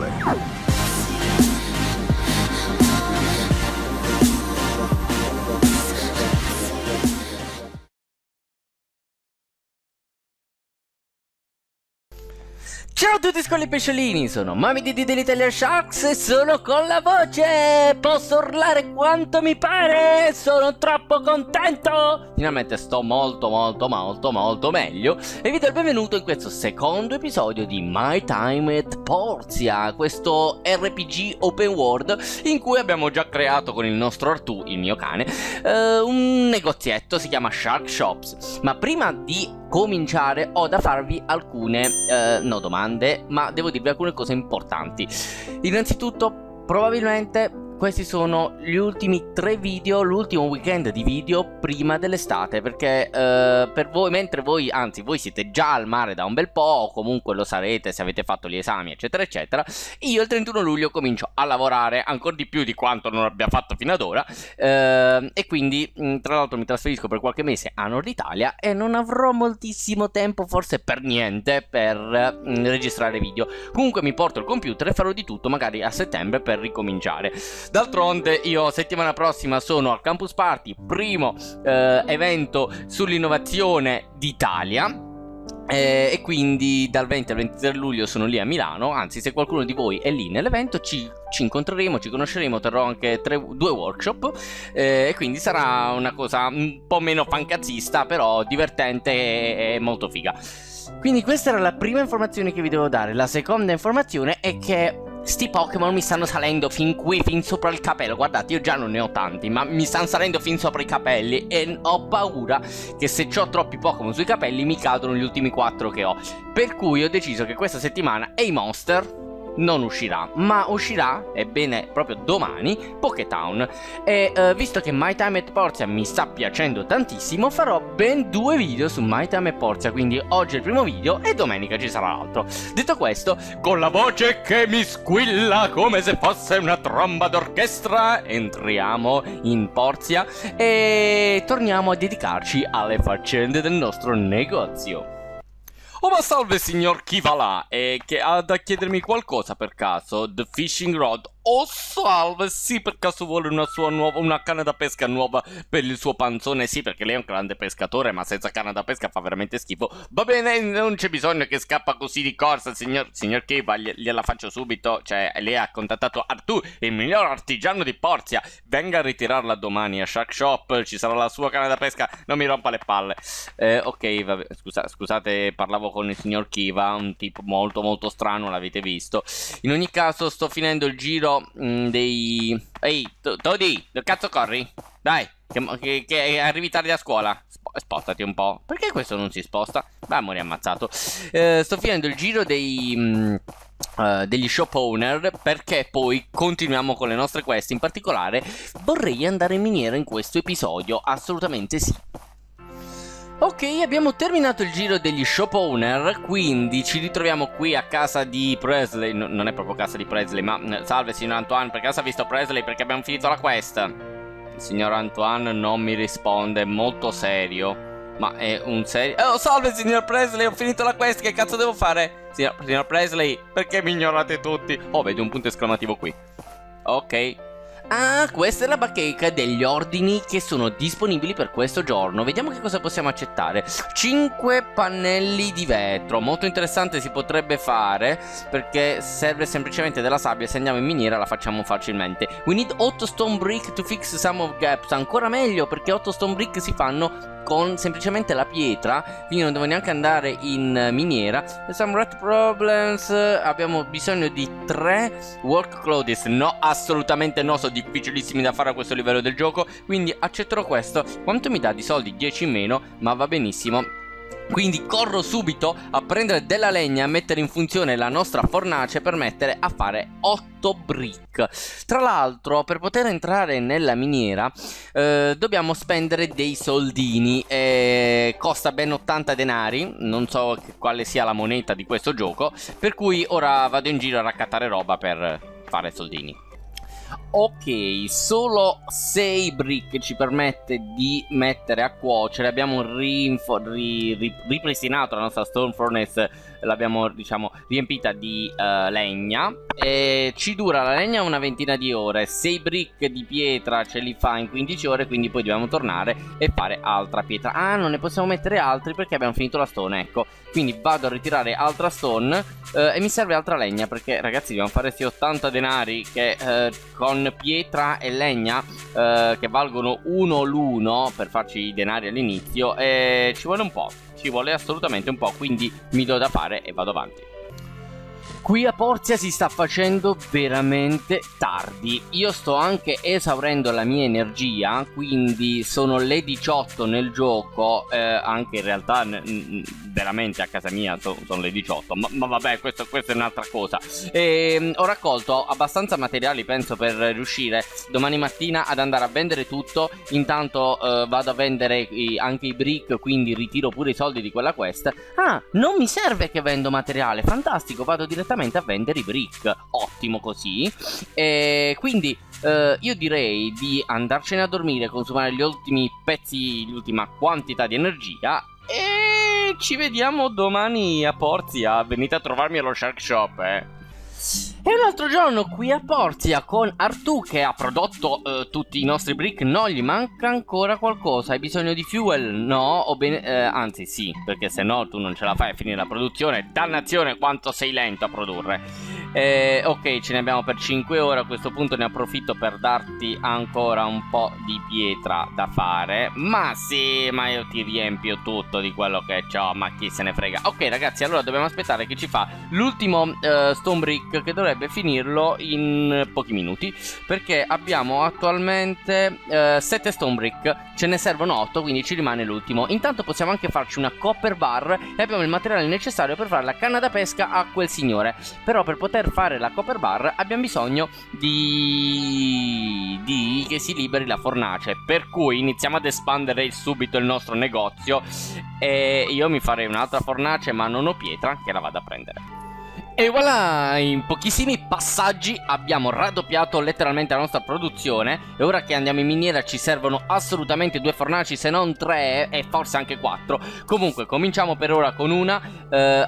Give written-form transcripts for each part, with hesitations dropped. Presley. Ciao a tutti scoli pesciolini, sono Mami Didi dell'Italia Sharks e sono con la voce! Posso urlare quanto mi pare! Sono troppo contento! Finalmente sto molto meglio e vi do il benvenuto in questo secondo episodio di My Time at Portia, questo RPG open world in cui abbiamo già creato con il nostro Artù, il mio cane, un negozietto, si chiama Shark Shops. Ma prima di cominciare ho da farvi alcune domande, ma devo dirvi alcune cose importanti. Innanzitutto, probabilmente questi sono gli ultimi 3 video, l'ultimo weekend di video prima dell'estate, perché per voi, mentre voi, anzi voi siete già al mare da un bel po', o comunque lo sarete se avete fatto gli esami eccetera eccetera, io il 31 luglio comincio a lavorare ancora di più di quanto non abbia fatto fino ad ora, e quindi tra l'altro mi trasferisco per qualche mese a Nord Italia e non avrò moltissimo tempo, forse per niente, per registrare video. Comunque mi porto il computer e farò di tutto magari a settembre per ricominciare. D'altronde io settimana prossima sono al Campus Party, primo evento sull'innovazione d'Italia, e quindi dal 20 al 23 luglio sono lì a Milano. Anzi, se qualcuno di voi è lì nell'evento ci incontreremo, ci conosceremo, terrò anche 2 workshop, e quindi sarà una cosa un po' meno fancazzista, però divertente e molto figa. Quindi questa era la prima informazione che vi devo dare. La seconda informazione è che sti Pokémon mi stanno salendo fin qui, fin sopra il capello. Guardate, io già non ne ho tanti, ma mi stanno salendo fin sopra i capelli e ho paura che se ho troppi Pokémon sui capelli mi cadono gli ultimi 4 che ho. Per cui ho deciso che questa settimana Hey Monster non uscirà, ma uscirà, ebbene, proprio domani, Pokétown. E visto che My Time at Portia mi sta piacendo tantissimo, farò ben 2 video su My Time at Portia. Quindi oggi è il primo video e domenica ci sarà l'altro. Detto questo, con la voce che mi squilla come se fosse una tromba d'orchestra, entriamo in Portia e torniamo a dedicarci alle faccende del nostro negozio. Oh, ma salve signor Kiva là, che ha da chiedermi qualcosa per caso? The Fishing Rod. Oh salve, sì, per caso vuole una sua nuova, una canna da pesca nuova per il suo panzone? Sì, perché lei è un grande pescatore, ma senza canna da pesca fa veramente schifo. Va bene, non c'è bisogno che scappa così di corsa, signor Kiva, gliela faccio subito. Cioè, lei ha contattato Artù, il miglior artigiano di Portia. Venga a ritirarla domani a Shark Shop, ci sarà la sua canna da pesca, non mi rompa le palle. Ok, vabbè, scusate, parlavo con il signor Kiva, un tipo molto strano, l'avete visto. In ogni caso sto finendo il giro dei... Ehi, Toddy, dove cazzo corri? Dai, che arrivi tardi a scuola. Spostati un po'. Perché questo non si sposta? Vai, amore, ammazzato. Sto finendo il giro dei... degli shop owner, perché poi continuiamo con le nostre quest. In particolare vorrei andare in miniera in questo episodio, assolutamente sì. Ok, abbiamo terminato il giro degli shop owner, quindi ci ritroviamo qui a casa di Presley. No, non è proprio casa di Presley, ma salve signor Antoine, per caso ha visto Presley? Perché abbiamo finito la quest. Il signor Antoine non mi risponde, molto serio. Ma è un serio... Oh, salve signor Presley, ho finito la quest, che cazzo devo fare? Signor Presley, perché mi ignorate tutti? Oh, vedo un punto esclamativo qui. Ok. Ah, questa è la bacheca degli ordini che sono disponibili per questo giorno. Vediamo che cosa possiamo accettare. 5 pannelli di vetro. Molto interessante, si potrebbe fare, perché serve semplicemente della sabbia. Se andiamo in miniera la facciamo facilmente. We need 8 stone brick to fix some of gaps. Ancora meglio, perché 8 stone brick si fanno con semplicemente la pietra, quindi non devo neanche andare in miniera. Some rat problems. Abbiamo bisogno di 3 work clothes. No, assolutamente no, sono difficilissimi da fare a questo livello del gioco, quindi accetterò questo. Quanto mi dà di soldi? 10 in meno, ma va benissimo. Quindi corro subito a prendere della legna, a mettere in funzione la nostra fornace per mettere a fare 8 brick. Tra l'altro, per poter entrare nella miniera dobbiamo spendere dei soldini, costa ben 80 denari, non so quale sia la moneta di questo gioco, per cui ora vado in giro a raccattare roba per fare soldini. Ok, solo 6 brick ci permette di mettere a cuocere. Abbiamo ripristinato la nostra Stone Furnace, l'abbiamo, diciamo, riempita di legna. E ci dura la legna una ventina di ore. 6 brick di pietra ce li fa in 15 ore, quindi poi dobbiamo tornare e fare altra pietra. Ah, non ne possiamo mettere altri perché abbiamo finito la stone, ecco. Quindi vado a ritirare altra stone e mi serve altra legna, perché ragazzi dobbiamo fare questi 80 denari che con pietra e legna che valgono uno l'uno per farci i denari all'inizio, e ci vuole un po', ci vuole assolutamente un po', quindi mi do da fare e vado avanti. Qui a Portia si sta facendo veramente tardi, io sto anche esaurendo la mia energia, quindi sono le 18 nel gioco, anche in realtà veramente a casa mia sono le 18, ma vabbè, questa è un'altra cosa. Ho raccolto abbastanza materiali, penso, per riuscire domani mattina ad andare a vendere tutto. Intanto vado a vendere anche i brick, quindi ritiro pure i soldi di quella quest. Ah, non mi serve che vendo materiale, fantastico, vado direttamente a vendere i brick, ottimo così. E quindi io direi di andarcene a dormire, consumare gli ultimi pezzi, l'ultima quantità di energia, e ci vediamo domani a Portia. Venite a trovarmi allo Shark Shop, E un altro giorno qui a Portia con Artù, che ha prodotto tutti i nostri brick. No, gli manca ancora qualcosa. Hai bisogno di fuel? No, o bene, anzi sì, perché se no tu non ce la fai a finire la produzione. Dannazione quanto sei lento a produrre. Ok, ce ne abbiamo per 5 ore. A questo punto ne approfitto per darti ancora un po' di pietra da fare. Ma sì, ma io ti riempio tutto di quello che ho, ma chi se ne frega. Ok ragazzi, allora dobbiamo aspettare che ci fa l'ultimo stone brick, che dovrebbe finirlo in pochi minuti, perché abbiamo attualmente 7 stone brick, ce ne servono 8, quindi ci rimane l'ultimo. Intanto possiamo anche farci una copper bar e abbiamo il materiale necessario per fare la canna da pesca a quel signore. Però per poter fare la copper bar abbiamo bisogno di che si liberi la fornace, per cui iniziamo ad espandere subito il nostro negozio. E io mi farei un'altra fornace, ma non ho pietra, che la vado a prendere. E voilà, in pochissimi passaggi abbiamo raddoppiato letteralmente la nostra produzione, e ora che andiamo in miniera ci servono assolutamente 2 fornaci, se non 3 e forse anche 4. Comunque cominciamo per ora con una.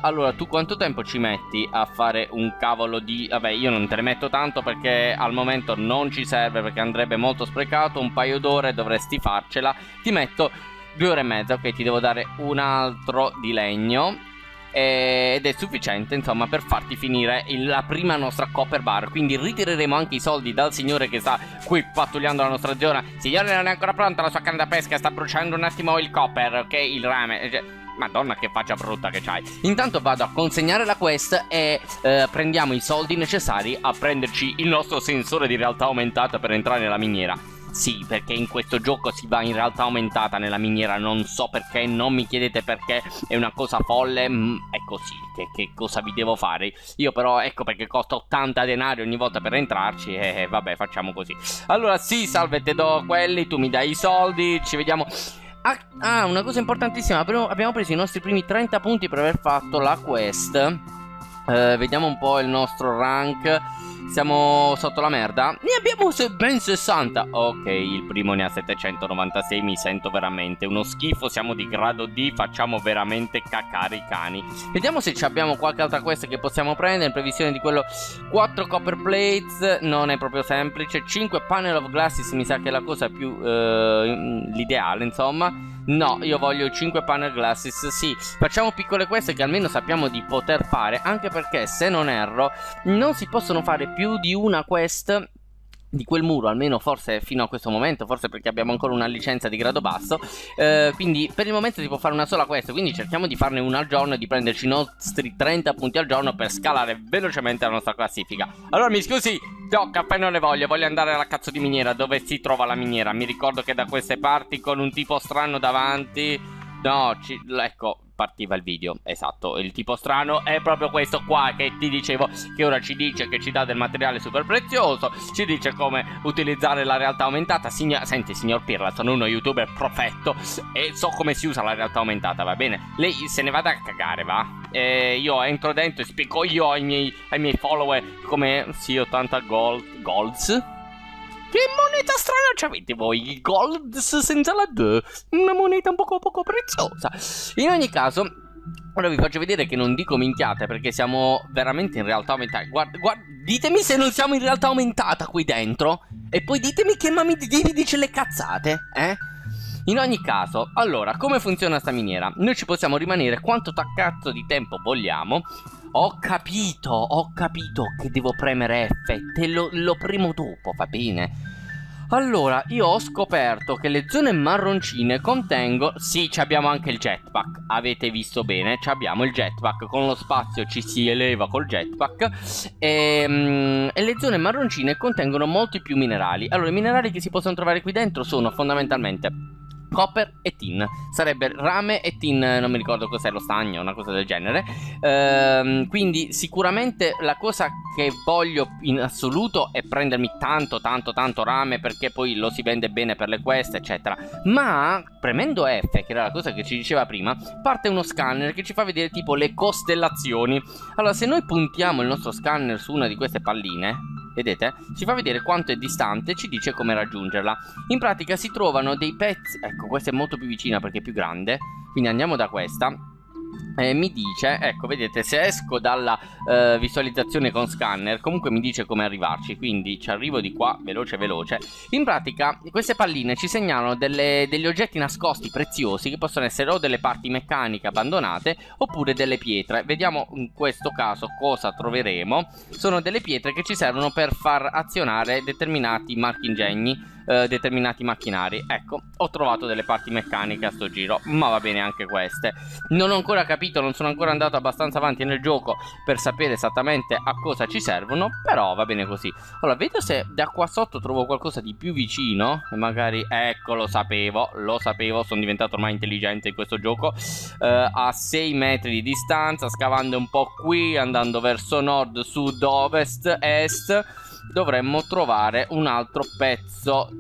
Allora, tu quanto tempo ci metti a fare un cavolo di... Vabbè, io non te ne metto tanto perché al momento non ci serve, perché andrebbe molto sprecato. Un paio d'ore dovresti farcela. Ti metto 2 ore e mezza, ok, ti devo dare un altro di legno, ed è sufficiente insomma per farti finire la prima nostra copper bar. Quindi ritireremo anche i soldi dal signore che sta qui pattugliando la nostra zona. Signore, non è ancora pronta la sua canna da pesca, sta bruciando un attimo il copper, ok? Il rame, madonna che faccia brutta che c'hai. Intanto vado a consegnare la quest e prendiamo i soldi necessari a prenderci il nostro sensore di realtà aumentata per entrare nella miniera. Sì, perché in questo gioco si va in realtà aumentata nella miniera, non so perché, non mi chiedete perché, è una cosa folle, è così, che cosa vi devo fare? Io però, ecco perché costa 80 denari ogni volta per entrarci, e vabbè, facciamo così. Allora sì, salve, te do quelli, tu mi dai i soldi, ci vediamo... Ah, una cosa importantissima, abbiamo preso i nostri primi 30 punti per aver fatto la quest. Vediamo un po' il nostro rank... Siamo sotto la merda. Ne abbiamo ben 60. Ok, il primo ne ha 796. Mi sento veramente uno schifo. Siamo di grado D, facciamo veramente cacare i cani. Vediamo se ci abbiamo qualche altra quest che possiamo prendere in previsione di quello. 4 copper plates, non è proprio semplice. 5 panel of glasses, mi sa che è la cosa più l'ideale insomma. No, io voglio 5 panel glasses. Sì, facciamo piccole queste che almeno sappiamo di poter fare, anche perché se non erro non si possono fare più di una quest di quel muro, almeno forse fino a questo momento, forse perché abbiamo ancora una licenza di grado basso, quindi per il momento si può fare una sola quest, quindi cerchiamo di farne una al giorno e di prenderci i nostri 30 punti al giorno per scalare velocemente la nostra classifica. Allora mi scusi, no, caffè non le voglio, voglio andare alla cazzo di miniera. Dove si trova la miniera? Mi ricordo che da queste parti, con un tipo strano davanti. No, ecco, partiva il video, esatto, il tipo strano è proprio questo qua che ti dicevo, che ora ci dice che ci dà del materiale super prezioso, ci dice come utilizzare la realtà aumentata. Senti signor Pirla, sono uno youtuber profetto e so come si usa la realtà aumentata, va bene? Lei se ne vada a cagare, va? Io entro dentro e spiego io ai miei follower come... Sì, 80 golds... Che moneta strana c'avete voi? Golds senza la D. Una moneta un poco preziosa. In ogni caso, ora vi faccio vedere che non dico minchiate, perché siamo veramente in realtà aumentata. Guarda, ditemi se non siamo in realtà aumentata qui dentro. E poi ditemi che mamma mi dice le cazzate, eh? In ogni caso, allora, come funziona sta miniera? Noi ci possiamo rimanere quanto cazzo di tempo vogliamo. Ho capito che devo premere F. Te lo premo dopo, va bene? Allora, io ho scoperto che le zone marroncine contengono... Sì, ci abbiamo anche il jetpack, avete visto bene, ci abbiamo il jetpack. Con lo spazio ci si eleva col jetpack. E le zone marroncine contengono molti più minerali. Allora, i minerali che si possono trovare qui dentro sono fondamentalmente... copper e tin. Sarebbe rame e tin, non mi ricordo cos'è, lo stagno, una cosa del genere. Quindi sicuramente la cosa che voglio in assoluto è prendermi tanto rame, perché poi lo si vende bene per le quest eccetera. Ma premendo F, che era la cosa che ci diceva prima, parte uno scanner che ci fa vedere tipo le costellazioni. Allora, se noi puntiamo il nostro scanner su una di queste palline, vedete? Ci fa vedere quanto è distante, ci dice come raggiungerla. In pratica si trovano dei pezzi. Ecco, questa è molto più vicina perché è più grande. Quindi andiamo da questa. Mi dice, ecco, vedete, se esco dalla visualizzazione con scanner, comunque mi dice come arrivarci. Quindi ci arrivo di qua, veloce. In pratica queste palline ci segnalano degli oggetti nascosti preziosi, che possono essere o delle parti meccaniche abbandonate oppure delle pietre. Vediamo in questo caso cosa troveremo. Sono delle pietre che ci servono per far azionare determinati marchingegni, determinati macchinari. Ecco, ho trovato delle parti meccaniche a sto giro, ma va bene anche queste. Non ho ancora capito, non sono ancora andato abbastanza avanti nel gioco per sapere esattamente a cosa ci servono, però va bene così. Allora, vedo se da qua sotto trovo qualcosa di più vicino e magari... Ecco, lo sapevo, sono diventato ormai intelligente in questo gioco. A 6 metri di distanza, scavando un po' qui, andando verso nord, sud, ovest, est, dovremmo trovare un altro pezzo.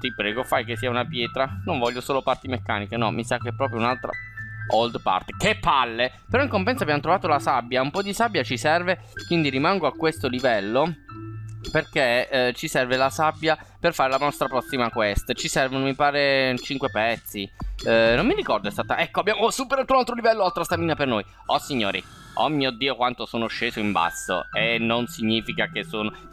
Ti prego, fai che sia una pietra. Non voglio solo parti meccaniche. No, mi sa che è proprio un'altra old part. Che palle! Però in compenso abbiamo trovato la sabbia. Un po' di sabbia ci serve, quindi rimango a questo livello, perché ci serve la sabbia per fare la nostra prossima quest. Ci servono, mi pare, 5 pezzi. Non mi ricordo esattamente. Ecco, abbiamo superato un altro livello, altra stamina per noi. Oh signori, oh mio Dio, quanto sono sceso in basso. E non significa che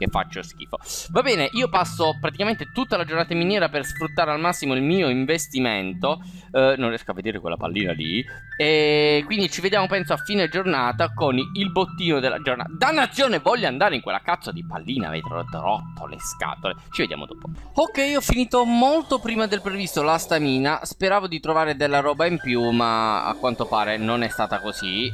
faccio schifo. Va bene, io passo praticamente tutta la giornata in miniera per sfruttare al massimo il mio investimento. Non riesco a vedere quella pallina lì. E quindi ci vediamo, penso, a fine giornata con il bottino della giornata. Dannazione, voglio andare in quella cazzo di pallina, avete rotto le scatole. Ci vediamo dopo. Ok, ho finito molto prima del previsto la stamina. Speravo di trovare della roba in più, ma a quanto pare non è stata così.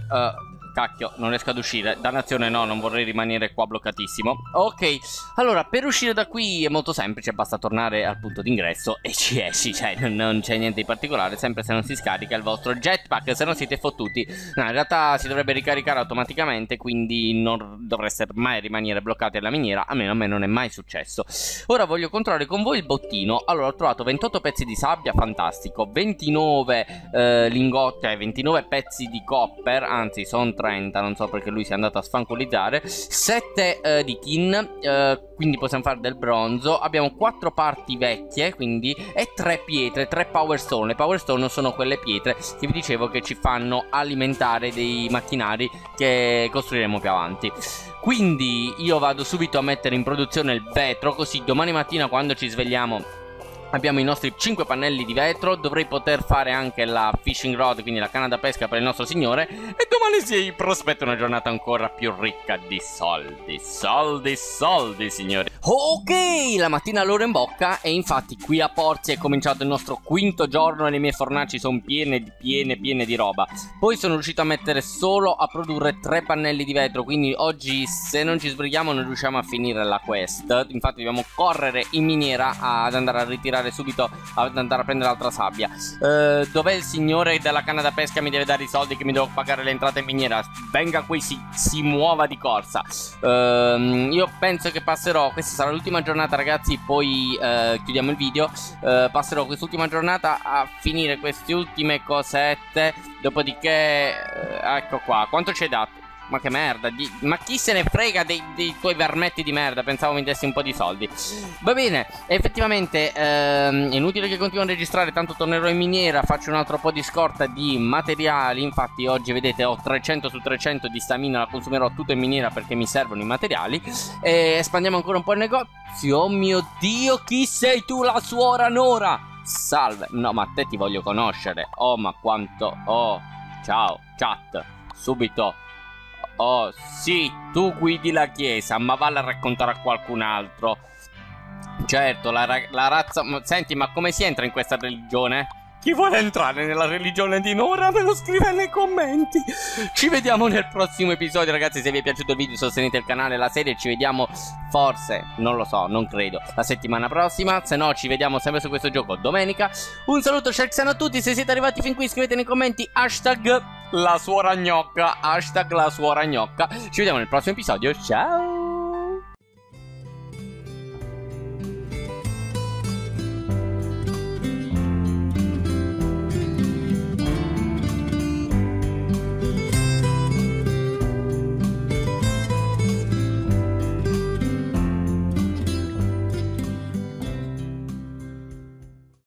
Cacchio, non riesco ad uscire. Dannazione, no, non vorrei rimanere qua bloccatissimo. Ok, allora, per uscire da qui è molto semplice, basta tornare al punto d'ingresso e ci esci, cioè non c'è niente di particolare, sempre se non si scarica il vostro jetpack, se non siete fottuti. No, in realtà si dovrebbe ricaricare automaticamente, quindi non dovreste mai rimanere bloccati alla miniera, almeno a me non è mai successo. Ora voglio controllare con voi il bottino. Allora, ho trovato 28 pezzi di sabbia, fantastico, 29 lingotte, 29 pezzi di copper, anzi sono 30, non so perché lui si è andato a sfanculizzare, 7 di tin, quindi possiamo fare del bronzo. Abbiamo 4 parti vecchie, quindi, e 3 pietre, 3 power stone. Le power stone sono quelle pietre che vi dicevo che ci fanno alimentare dei macchinari che costruiremo più avanti. Quindi io vado subito a mettere in produzione il vetro, così domani mattina quando ci svegliamo abbiamo i nostri 5 pannelli di vetro. Dovrei poter fare anche la fishing rod, quindi la canna da pesca per il nostro signore. E domani si prospetta una giornata ancora più ricca di soldi. Soldi, signori. Ok, la mattina l'ora in bocca. E infatti qui a Portia è cominciato il nostro quinto giorno e le mie fornaci sono piene di roba. Poi sono riuscito a mettere solo a produrre 3 pannelli di vetro, quindi oggi se non ci sbrighiamo non riusciamo a finire la quest. Infatti dobbiamo correre in miniera ad andare a ritirare subito, ad andare a prendere l'altra sabbia. Dov'è il signore della canna da pesca? Mi deve dare i soldi che mi devo pagare le entrate in miniera. Venga qui, si muova di corsa. Io penso che passerò, questa sarà l'ultima giornata ragazzi, poi chiudiamo il video. Passerò quest'ultima giornata a finire queste ultime cosette, dopodiché ecco qua, quanto ci hai dato? Ma che merda, ma chi se ne frega dei tuoi vermetti di merda? Pensavo mi dessi un po' di soldi. Va bene, effettivamente è inutile che continuo a registrare, tanto tornerò in miniera, faccio un altro po' di scorta di materiali. Infatti oggi vedete ho 300 su 300 di stamina, la consumerò tutta in miniera perché mi servono i materiali. E espandiamo ancora un po' il negozio. Oh mio Dio, chi sei tu, la suora Nora? Salve, no ma te ti voglio conoscere. Oh ma quanto, oh, ciao, chat, subito. Oh sì, tu guidi la chiesa, ma valla a raccontare a qualcun altro. Certo, la razza. Senti, ma come si entra in questa religione? Chi vuole entrare nella religione di Nora ve lo scrive nei commenti. Ci vediamo nel prossimo episodio, ragazzi. Se vi è piaciuto il video sostenete il canale e la serie. Ci vediamo forse, non lo so, non credo, la settimana prossima. Se no ci vediamo sempre su questo gioco domenica. Un saluto Sharksano a tutti. Se siete arrivati fin qui scrivete nei commenti hashtag la suora gnocca. Ci vediamo nel prossimo episodio. Ciao.